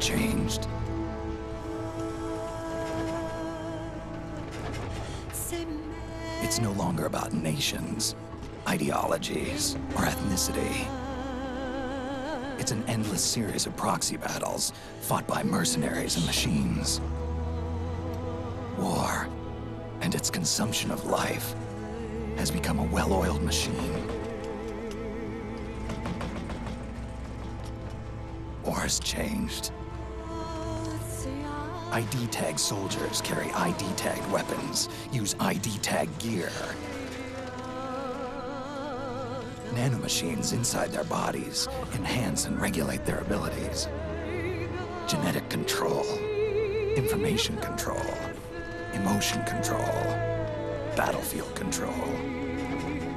changed. It's no longer about nations, ideologies, or ethnicity. It's an endless series of proxy battles fought by mercenaries and machines. War and its consumption of life has become a well-oiled machine. War has changed. ID-tagged soldiers carry ID-tagged weapons, use ID-tagged gear. Nanomachines inside their bodies enhance and regulate their abilities. Genetic control, information control, emotion control, battlefield control.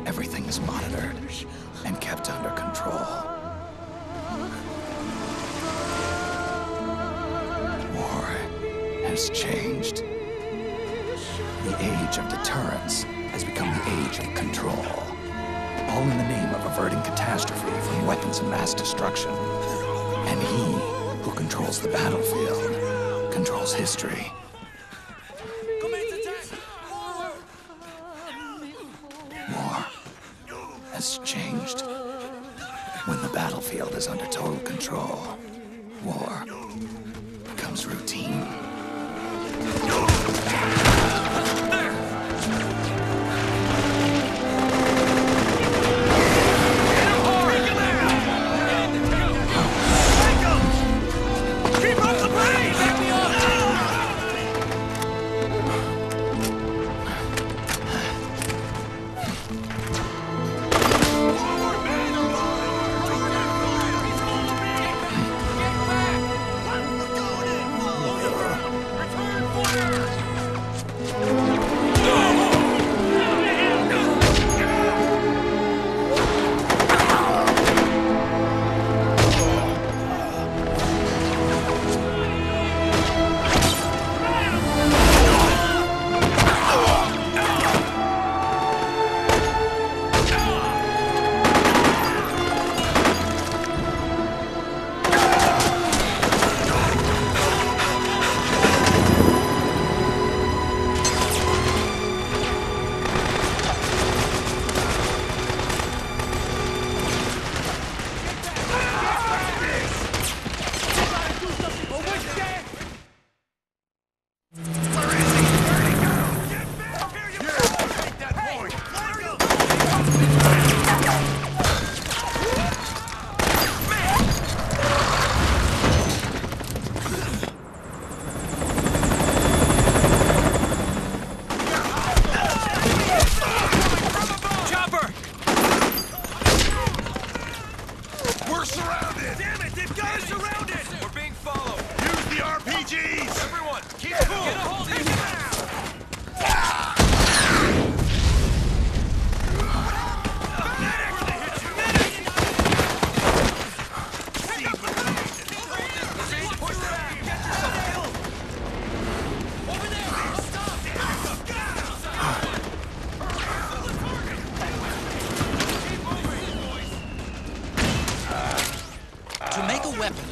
Everything is monitored and kept under control. Has changed. The age of deterrence has become the age of control, all in the name of averting catastrophe from weapons of mass destruction. And he who controls the battlefield controls history. War has changed. When the battlefield is under total control, war becomes routine.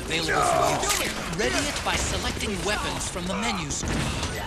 Available for use. Ready it by selecting weapons from the menu screen.